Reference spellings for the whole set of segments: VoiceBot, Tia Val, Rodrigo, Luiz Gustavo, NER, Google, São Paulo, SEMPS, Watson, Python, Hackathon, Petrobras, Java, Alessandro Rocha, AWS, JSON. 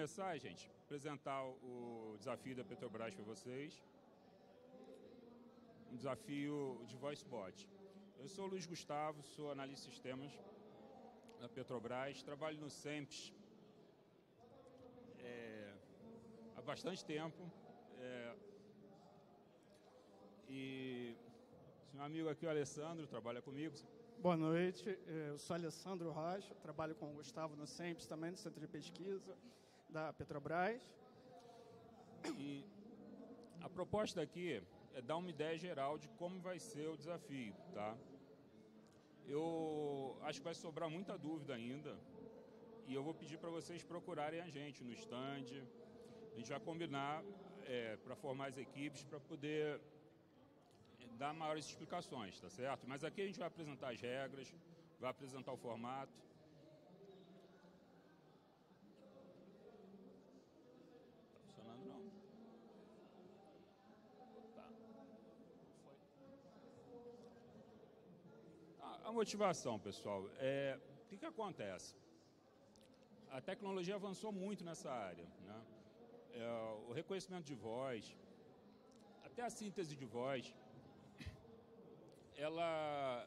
Começar, gente, apresentar o desafio da Petrobras para vocês. Um desafio de voice bot. Eu sou o Luiz Gustavo, sou analista de sistemas da Petrobras, trabalho no SEMPS há bastante tempo. E meu amigo aqui, o Alessandro, trabalha comigo. Boa noite, eu sou Alessandro Rocha, trabalho com o Gustavo no SEMPS também, no Centro de Pesquisa da Petrobras. E a proposta aqui é dar uma ideia geral de como vai ser o desafio, tá? Eu acho que vai sobrar muita dúvida ainda e eu vou pedir para vocês procurarem a gente no stand. A gente vai combinar para formar as equipes para poder dar maiores explicações, tá certo? Mas aqui a gente vai apresentar as regras, vai apresentar o formato. Tá funcionando não? Tá. Foi. A motivação, pessoal, o que acontece? A tecnologia avançou muito nessa área, né? O reconhecimento de voz, até a síntese de voz, ela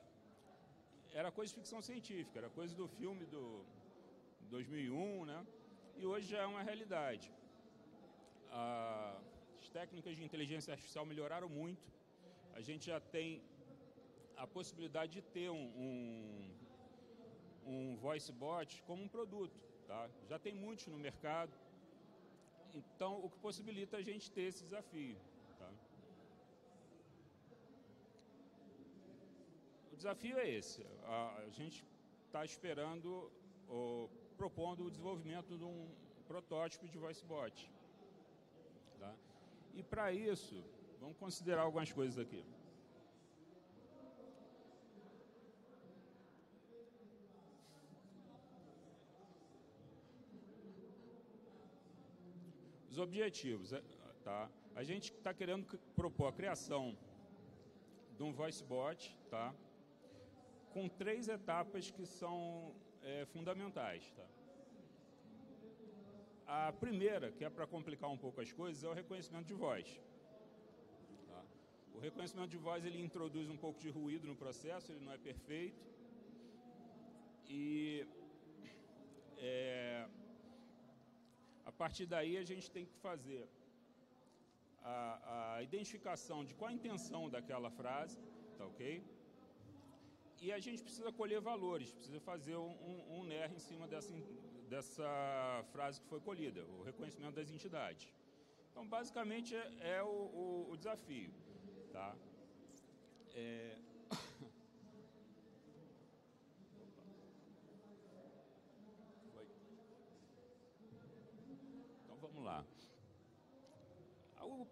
era coisa de ficção científica, era coisa do filme do 2001, né? E hoje já é uma realidade. As técnicas de inteligência artificial melhoraram muito. A gente já tem a possibilidade de ter um voice bot como um produto, tá? Já tem muitos no mercado. Então, o que possibilita a gente ter esse desafio, tá? O desafio é esse. A gente está esperando, propondo o desenvolvimento de um protótipo de voice bot, tá? E para isso, vamos considerar algumas coisas aqui. Os objetivos, tá? A gente está querendo propor a criação de um voice bot, tá? Com 3 etapas que são fundamentais, tá? A primeira, que é para complicar um pouco as coisas, é o reconhecimento de voz, tá? O reconhecimento de voz, ele introduz um pouco de ruído no processo, ele não é perfeito. E a partir daí a gente tem que fazer a identificação de qual a intenção daquela frase, tá ok? E a gente precisa colher valores, precisa fazer um NER em cima dessa frase que foi colhida, o reconhecimento das entidades. Então, basicamente, é o desafio, tá? Então, vamos lá.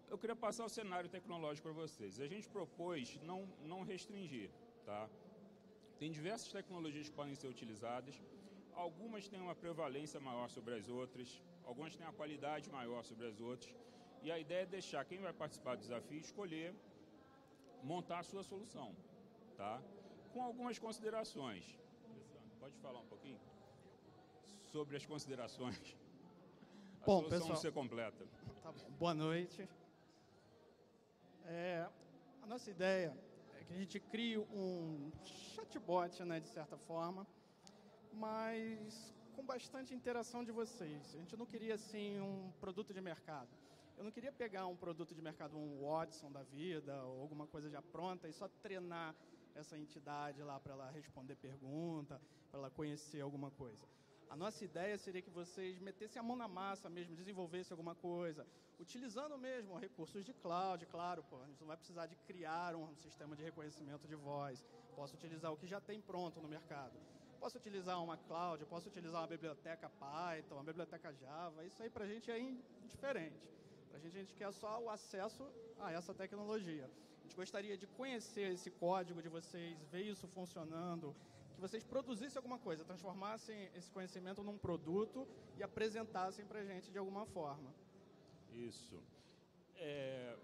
Eu queria passar o cenário tecnológico para vocês. A gente propôs não restringir, tá? Tem diversas tecnologias que podem ser utilizadas, algumas têm uma prevalência maior sobre as outras, algumas têm uma qualidade maior sobre as outras, e a ideia é deixar quem vai participar do desafio escolher, montar a sua solução, tá? Com algumas considerações. Pode falar um pouquinho sobre as considerações? A bom, solução pessoal, ser completa. Tá bom. Boa noite. A nossa ideia é que a gente crie um chatbot, né, de certa forma, mas com bastante interação de vocês. A gente não queria, assim, um produto de mercado. Eu não queria pegar um produto de mercado, um Watson da vida, ou alguma coisa já pronta, e só treinar essa entidade lá para ela responder pergunta, para ela conhecer alguma coisa. A nossa ideia seria que vocês metessem a mão na massa mesmo, desenvolvessem alguma coisa, utilizando mesmo recursos de cloud, claro, pô, a gente não vai precisar de criar um sistema de reconhecimento de voz. Posso utilizar o que já tem pronto no mercado. Posso utilizar uma cloud, posso utilizar uma biblioteca Python, uma biblioteca Java, isso aí pra gente é indiferente. Pra gente, a gente quer só o acesso a essa tecnologia. A gente gostaria de conhecer esse código de vocês, ver isso funcionando, que vocês produzissem alguma coisa, transformassem esse conhecimento num produto e apresentassem para a gente de alguma forma. Isso.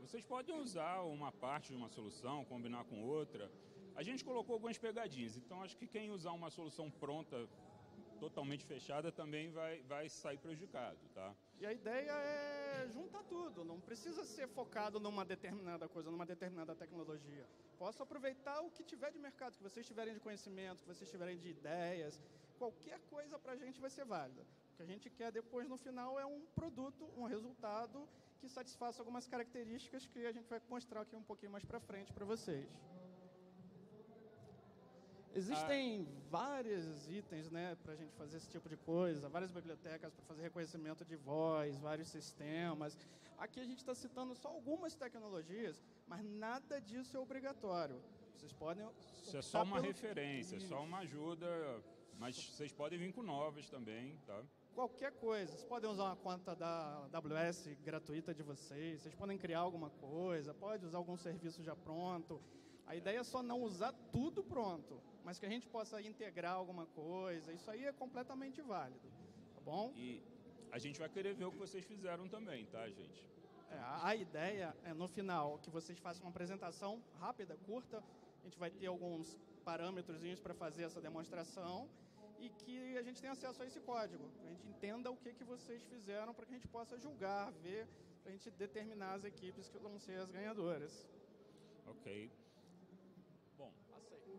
Vocês podem usar uma parte de uma solução, combinar com outra. A gente colocou algumas pegadinhas, então acho que quem usar uma solução pronta totalmente fechada também vai sair prejudicado, tá? E a ideia é juntar tudo, não precisa ser focado numa determinada coisa, numa determinada tecnologia. Posso aproveitar o que tiver de mercado, que vocês tiverem de conhecimento, que vocês tiverem de ideias, qualquer coisa para a gente vai ser válida. O que a gente quer depois, no final, é um produto, um resultado que satisfaça algumas características que a gente vai mostrar aqui um pouquinho mais para frente para vocês. Existem vários itens, né, para a gente fazer esse tipo de coisa, várias bibliotecas para fazer reconhecimento de voz, vários sistemas. Aqui a gente está citando só algumas tecnologias, mas nada disso é obrigatório. Vocês podem... Isso é só uma referência, é só uma ajuda, mas vocês podem vir com novas também, tá? Qualquer coisa. Vocês podem usar uma conta da AWS gratuita de vocês, vocês podem criar alguma coisa, pode usar algum serviço já pronto. A ideia é só não usar tudo pronto, mas que a gente possa integrar alguma coisa. Isso aí é completamente válido, tá bom? E a gente vai querer ver o que vocês fizeram também, tá, gente? A ideia é, no final, que vocês façam uma apresentação rápida, curta. A gente vai ter alguns parâmetrozinhos para fazer essa demonstração e que a gente tenha acesso a esse código. A gente entenda o que vocês fizeram para que a gente possa julgar, ver, para a gente determinar as equipes que vão ser as ganhadoras. Ok. Bom,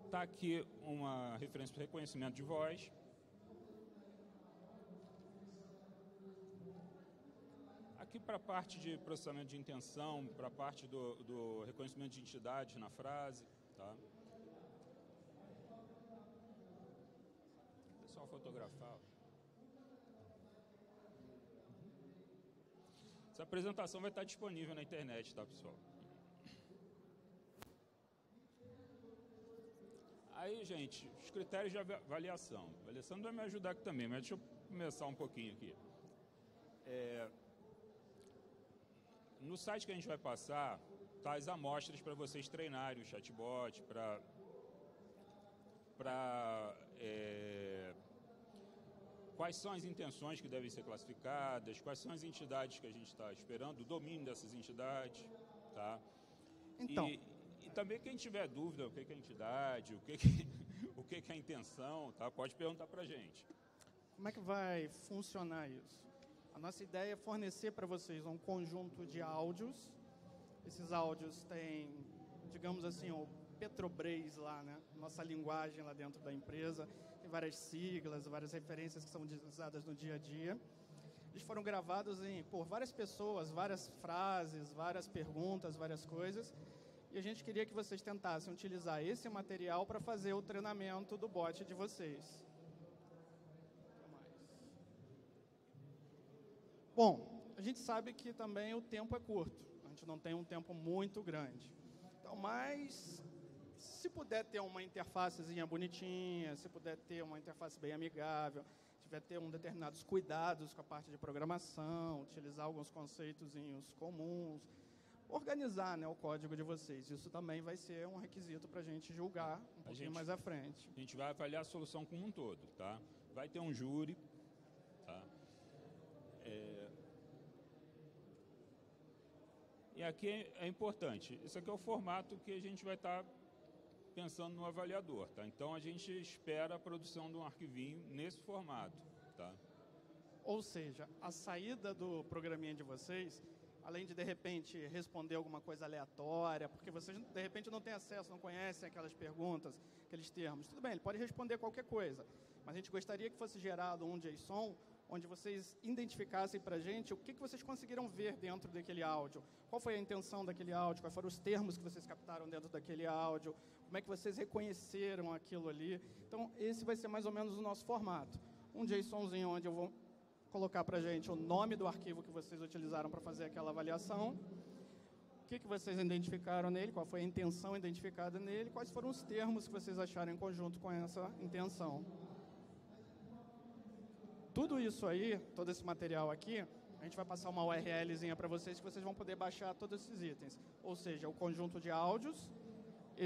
está aqui uma referência para reconhecimento de voz. Aqui para a parte de processamento de intenção, para a parte do reconhecimento de entidade na frase. Tá? É só fotografar. Essa apresentação vai estar disponível na internet, tá, pessoal? Aí, gente, os critérios de avaliação. O Alessandro vai me ajudar aqui também, mas deixa eu começar um pouquinho aqui. No site que a gente vai passar, tá as amostras para vocês treinarem o chatbot, quais são as intenções que devem ser classificadas, quais são as entidades que a gente está esperando, o domínio dessas entidades, tá? Então... E também quem tiver dúvida o que é entidade, o que é intenção, tá? Pode perguntar para a gente. Como é que vai funcionar isso? A nossa ideia é fornecer para vocês um conjunto de áudios. Esses áudios têm, digamos assim, o Petrobras lá, né? Nossa linguagem lá dentro da empresa. Tem várias siglas, várias referências que são utilizadas no dia a dia. Eles foram gravados por várias pessoas, várias frases, várias perguntas, várias coisas. E a gente queria que vocês tentassem utilizar esse material para fazer o treinamento do bot de vocês. Bom, a gente sabe que também o tempo é curto. A gente não tem um tempo muito grande. Então, mas se puder ter uma interfacezinha bonitinha, se puder ter uma interface bem amigável, tiver ter determinados cuidados com a parte de programação, utilizar alguns conceitozinhos comuns, organizar, né, o código de vocês. Isso também vai ser um requisito para a gente julgar um pouquinho mais à frente. A gente vai avaliar a solução como um todo, tá? Vai ter um júri, tá? E aqui é importante. Esse aqui é o formato que a gente vai estar pensando no avaliador, tá? Então, a gente espera a produção de um arquivinho nesse formato, tá? Ou seja, a saída do programinha de vocês... Além de repente, responder alguma coisa aleatória, porque vocês, de repente, não têm acesso, não conhecem aquelas perguntas, aqueles termos. Tudo bem, ele pode responder qualquer coisa, mas a gente gostaria que fosse gerado um JSON onde vocês identificassem para a gente o que vocês conseguiram ver dentro daquele áudio, qual foi a intenção daquele áudio, quais foram os termos que vocês captaram dentro daquele áudio, como é que vocês reconheceram aquilo ali. Então, esse vai ser mais ou menos o nosso formato. Um JSONzinho onde eu vou... colocar para a gente o nome do arquivo que vocês utilizaram para fazer aquela avaliação, o que vocês identificaram nele, qual foi a intenção identificada nele, quais foram os termos que vocês acharam em conjunto com essa intenção. Tudo isso aí, todo esse material aqui, a gente vai passar uma URLzinha para vocês que vocês vão poder baixar todos esses itens. Ou seja, o conjunto de áudios,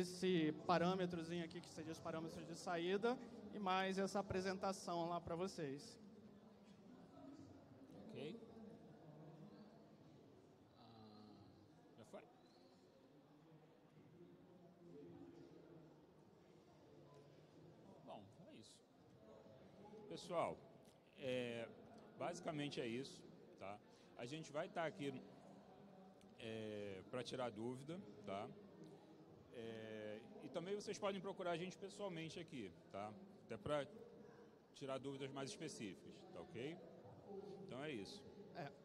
esse parâmetrozinho aqui que seria os parâmetros de saída e mais essa apresentação lá para vocês. Ok. Já foi? Bom, é isso. Pessoal, basicamente é isso, tá? A gente vai estar aqui para tirar dúvida, tá? E também vocês podem procurar a gente pessoalmente aqui, tá? Até para tirar dúvidas mais específicas, tá ok? Então é isso.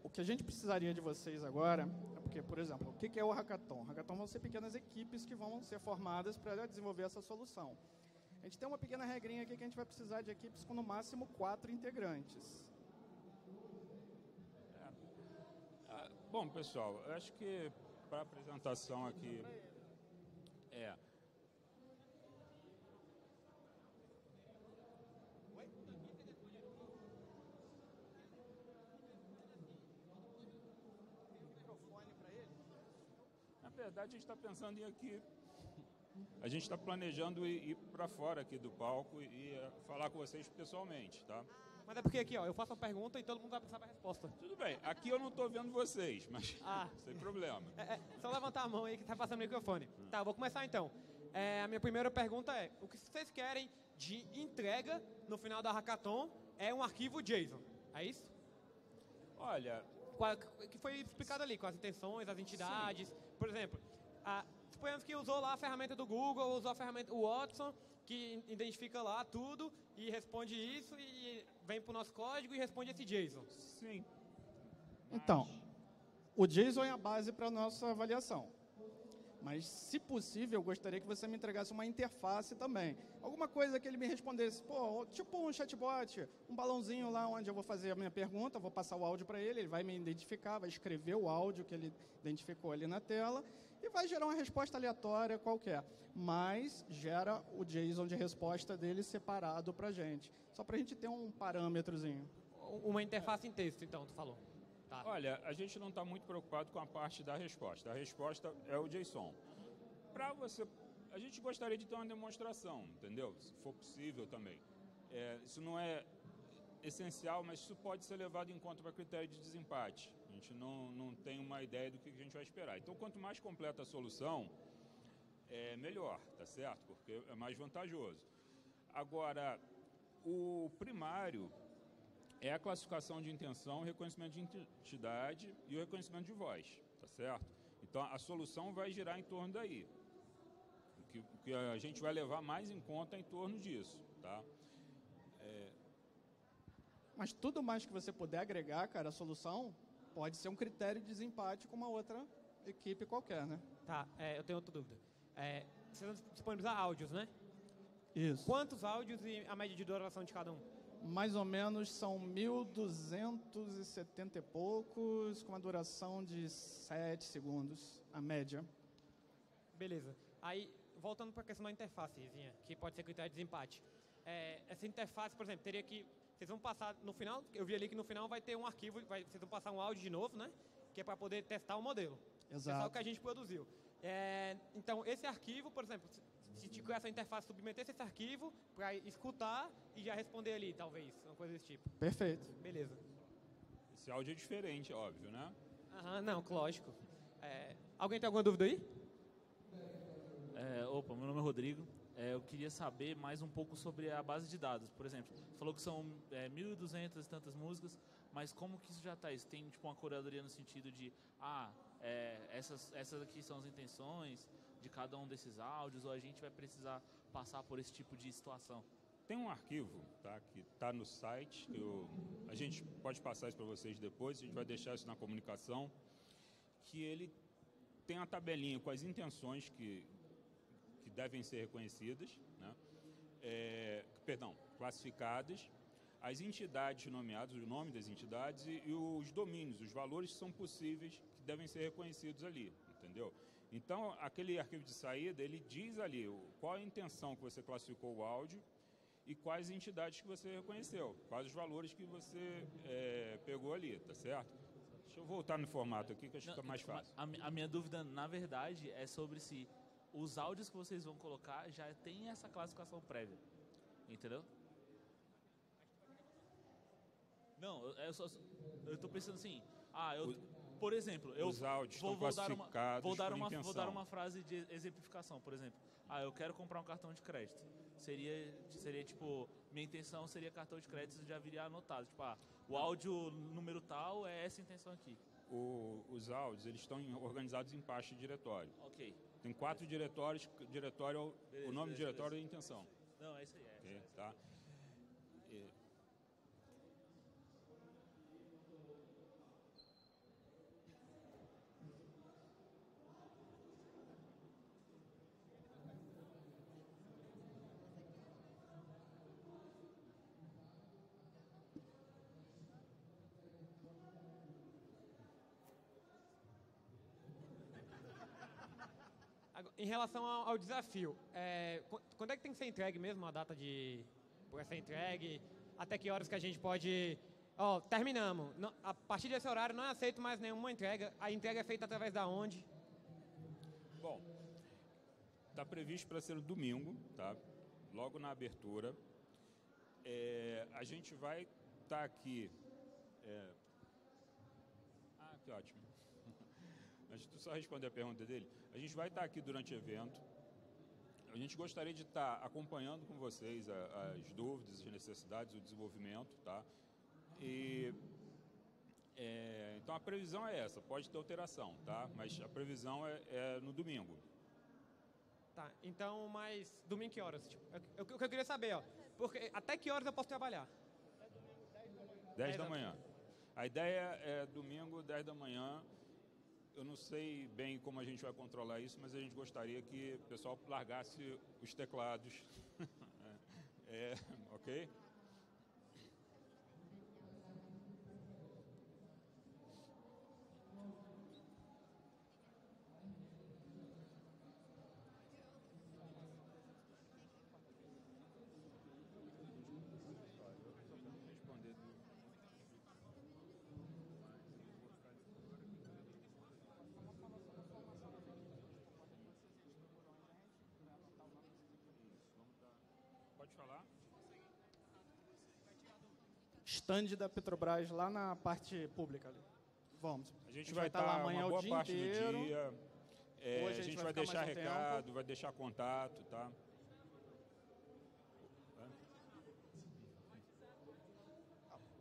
O que a gente precisaria de vocês agora é porque, por exemplo, o que é o hackathon? O hackathon vão ser pequenas equipes que vão ser formadas para desenvolver essa solução. A gente tem uma pequena regrinha aqui que a gente vai precisar de equipes com no máximo 4 integrantes. Bom, pessoal, eu acho que para a apresentação aqui... Na verdade, a gente está pensando em aqui... A gente está planejando ir para fora aqui do palco e falar com vocês pessoalmente, tá? Mas é porque aqui, ó, eu faço uma pergunta e todo mundo vai pensar a resposta. Tudo bem, aqui eu não estou vendo vocês, mas sem problema. Só levantar a mão aí que está passando o microfone. Tá, eu vou começar então. A minha primeira pergunta é, o que vocês querem de entrega no final da Hackathon é um arquivo JSON, é isso? Olha... Que foi explicado ali, com as intenções, as entidades, sim. Por exemplo... Suponhamos que usou lá a ferramenta do Google, usou a ferramenta o Watson, que identifica lá tudo e responde isso e vem para o nosso código e responde esse JSON. Sim. Então, o JSON é a base para a nossa avaliação. Mas, se possível, eu gostaria que você me entregasse uma interface também. Alguma coisa que ele me respondesse, pô, tipo um chatbot, um balãozinho lá onde eu vou fazer a minha pergunta, vou passar o áudio para ele, ele vai me identificar, vai escrever o áudio que ele identificou ali na tela e vai gerar uma resposta aleatória qualquer. Mas gera o JSON de resposta dele separado para a gente. Só para a gente ter um parâmetrozinho. Uma interface em texto, então, tu falou. Tá. Olha, a gente não está muito preocupado com a parte da resposta. A resposta é o JSON. Para você, a gente gostaria de ter uma demonstração, entendeu? Se for possível também. Isso não é essencial, mas isso pode ser levado em conta para critério de desempate. A gente não tem uma ideia do que a gente vai esperar. Então, quanto mais completa a solução, melhor, tá certo? Porque é mais vantajoso. Agora, o primário... é a classificação de intenção, o reconhecimento de entidade e o reconhecimento de voz, tá certo? Então, a solução vai girar em torno daí. O que a gente vai levar mais em conta é em torno disso, tá? Mas tudo mais que você puder agregar, cara, a solução pode ser um critério de desempate com uma outra equipe qualquer, né? Tá, eu tenho outra dúvida. Vocês vão disponibilizar áudios, né? Isso. Quantos áudios e a média de duração de cada um? Mais ou menos são 1.270 e poucos, com uma duração de 7 segundos, a média. Beleza. Aí, voltando para a questão da interfacezinha, que pode ser critério de desempate. Essa interface, por exemplo, teria que... Vocês vão passar no final, eu vi ali que no final vai ter um arquivo, vocês vão passar um áudio de novo, né? Que é para poder testar o modelo. Exato. Testar o que a gente produziu. Então, esse arquivo, por exemplo... Se tiver essa interface, submetesse esse arquivo para escutar e já responder ali, talvez, uma coisa desse tipo. Perfeito. Beleza. Esse áudio é diferente, óbvio, né? Aham, não, lógico. Alguém tem alguma dúvida aí? Opa, meu nome é Rodrigo. Eu queria saber mais um pouco sobre a base de dados. Por exemplo, você falou que são 1.200 e tantas músicas, mas como que isso já está? Isso tem tipo uma curadoria no sentido de, essas aqui são as intenções... de cada um desses áudios, ou a gente vai precisar passar por esse tipo de situação? Tem um arquivo, tá, que está no site, a gente pode passar isso para vocês depois, a gente vai deixar isso na comunicação, que ele tem a tabelinha com as intenções que devem ser reconhecidas, né? Classificadas, as entidades nomeadas, o nome das entidades e os domínios, os valores que são possíveis, que devem ser reconhecidos ali, entendeu? Então, aquele arquivo de saída, ele diz ali qual a intenção que você classificou o áudio e quais entidades que você reconheceu, quais os valores que você pegou ali, tá certo? Deixa eu voltar no formato aqui, que eu acho que fica mais fácil. A minha dúvida, na verdade, é sobre se os áudios que vocês vão colocar já tem essa classificação prévia, entendeu? Não, eu tô pensando assim, por exemplo, eu vou dar uma frase de exemplificação, por exemplo. Eu quero comprar um cartão de crédito. seria tipo, minha intenção seria cartão de crédito, já viria anotado. Tipo, ah, o áudio número tal é essa a intenção aqui. Os áudios, eles estão organizados em pasta de diretório. Ok. Tem 4 diretórios, diretório, beleza, o nome do diretório e a intenção. Não, é isso aí. É, okay, é isso aí. Tá. Em relação ao desafio, quando é que tem que ser entregue mesmo a data de por essa entregue? Até que horas que a gente pode... Ó, terminamos. Não, a partir desse horário não é aceito mais nenhuma entrega. A entrega é feita através da onde? Bom, está previsto para ser no domingo, tá? Logo na abertura. A gente vai estar aqui... Ah, que ótimo. Mas tu só responder a pergunta dele. A gente vai estar aqui durante o evento. A gente gostaria de estar acompanhando com vocês as dúvidas, as necessidades, o desenvolvimento, tá? E então a previsão é essa. Pode ter alteração, tá? Mas a previsão é no domingo. Tá. Então, mas domingo que horas? Tipo, o que eu queria saber, ó, porque até que horas eu posso trabalhar? É domingo 10 da manhã. 10 da manhã. A ideia é domingo 10 da manhã. Eu não sei bem como a gente vai controlar isso, mas a gente gostaria que o pessoal largasse os teclados. Ok? Stand da Petrobras lá na parte pública ali. Vamos. A gente vai estar lá amanhã uma boa o dia parte inteiro. Do dia. Hoje a gente vai deixar recado, vai deixar contato, tá?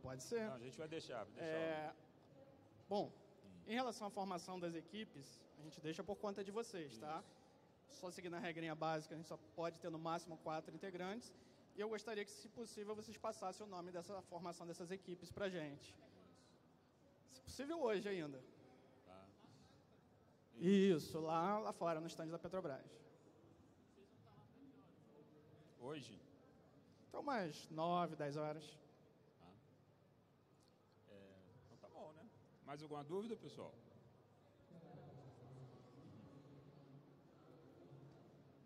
Pode ser. Não, a gente vai deixar. Bom, em relação à formação das equipes, a gente deixa por conta de vocês, tá? Só seguindo a regrinha básica, a gente só pode ter no máximo 4 integrantes. E eu gostaria que, se possível, vocês passassem o nome dessa formação dessas equipes para a gente. Se possível, hoje ainda. Tá. Isso, lá fora, no stand da Petrobras. Hoje? Então, mais 9, 10 horas. Tá. Então, tá bom, né? Mais alguma dúvida, pessoal?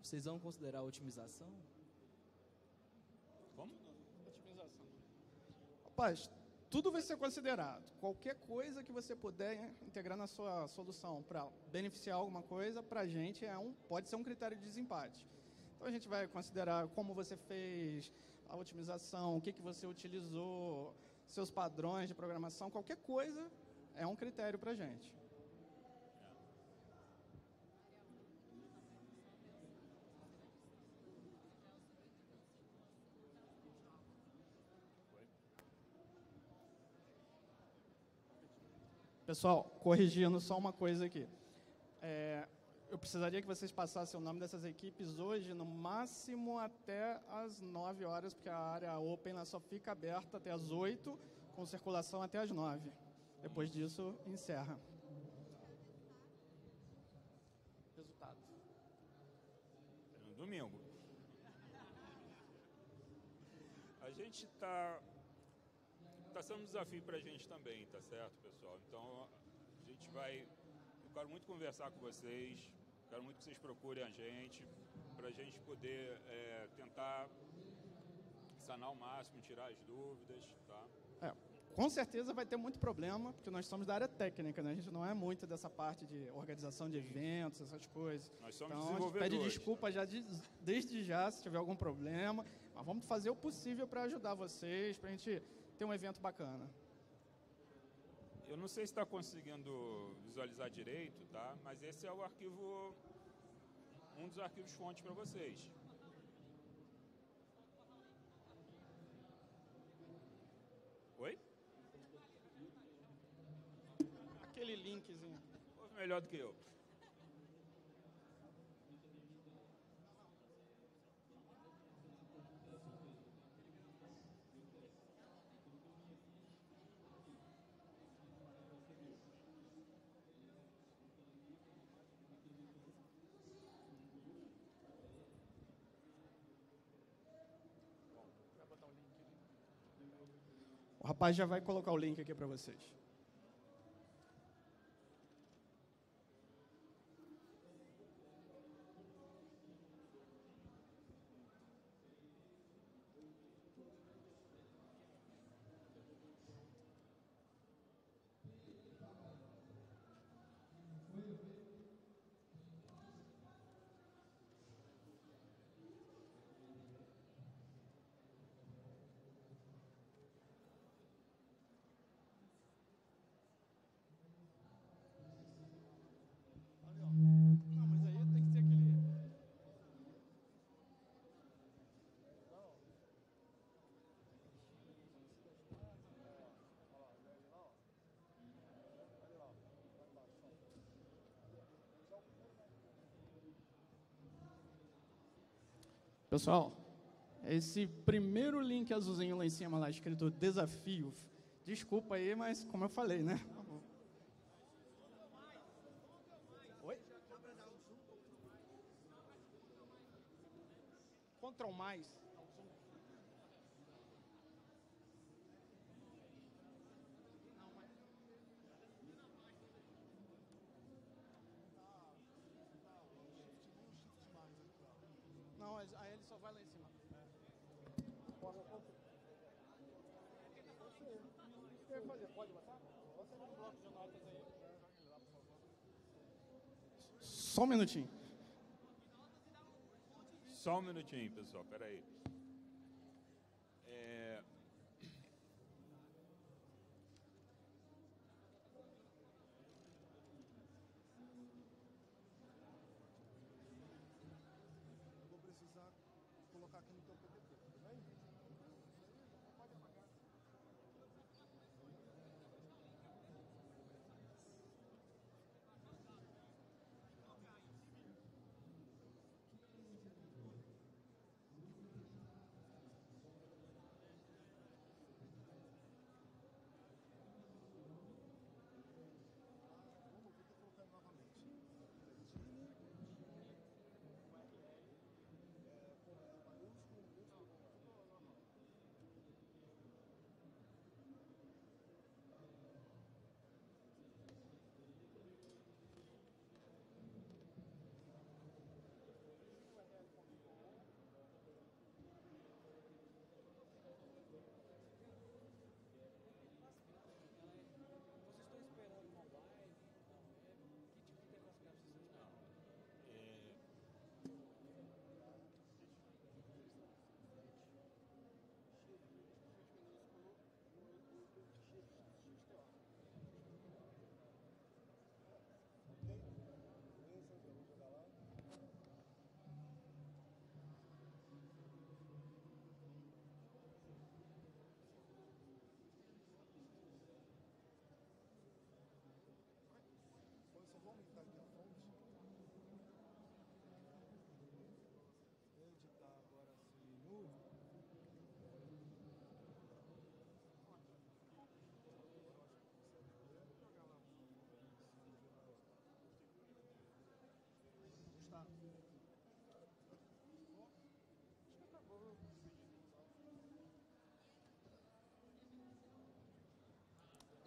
Vocês vão considerar a otimização? Como? Otimização. Rapaz, tudo vai ser considerado. Qualquer coisa que você puder integrar na sua solução para beneficiar alguma coisa, para a gente pode ser um critério de desempate. Então, a gente vai considerar como você fez a otimização, o que você utilizou, seus padrões de programação, qualquer coisa é um critério para a gente. Pessoal, corrigindo só uma coisa aqui. Eu precisaria que vocês passassem o nome dessas equipes hoje, no máximo até as 9 horas, porque a área open só fica aberta até as 8, com circulação até as 9. Depois disso, encerra. Resultado. É no domingo. A gente está sendo um desafio para a gente também, tá certo, pessoal? Então, a gente vai... Eu quero muito conversar com vocês, quero muito que vocês procurem a gente, para a gente poder tentar sanar o máximo, tirar as dúvidas, tá? Com certeza vai ter muito problema, porque nós somos da área técnica, né? A gente não é muito dessa parte de organização de eventos, essas coisas. Nós somos desenvolvedores. Pede desculpa já desde já se tiver algum problema, mas vamos fazer o possível para ajudar vocês, para a gente... Tem um evento bacana. Eu não sei se está conseguindo visualizar direito, tá? Mas esse é o arquivo, um dos arquivos fontes para vocês. aquele linkzinho. Ouve melhor do que eu. O rapaz já vai colocar o link aqui para vocês. Pessoal, esse primeiro link azulzinho lá em cima, lá escrito desafio, desculpa aí, mas como eu falei, né? Oi? Ctrl mais. Aí ele só vai lá em cima. Só um minutinho. Só um minutinho, pessoal. Espera aí.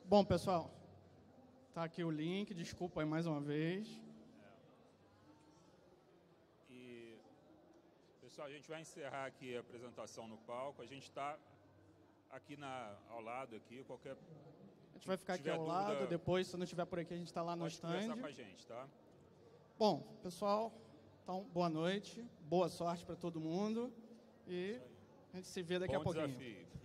Bom, pessoal, tá aqui o link, desculpa aí mais uma vez. E, pessoal, a gente vai encerrar aqui a apresentação no palco. A gente está aqui ao lado, aqui, qualquer... A gente vai ficar aqui ao lado, depois, se não estiver por aqui, a gente está lá no stand. Pode conversar com a gente, tá? Bom, pessoal, então, boa noite, boa sorte para todo mundo e a gente se vê daqui a pouquinho. Bom desafio.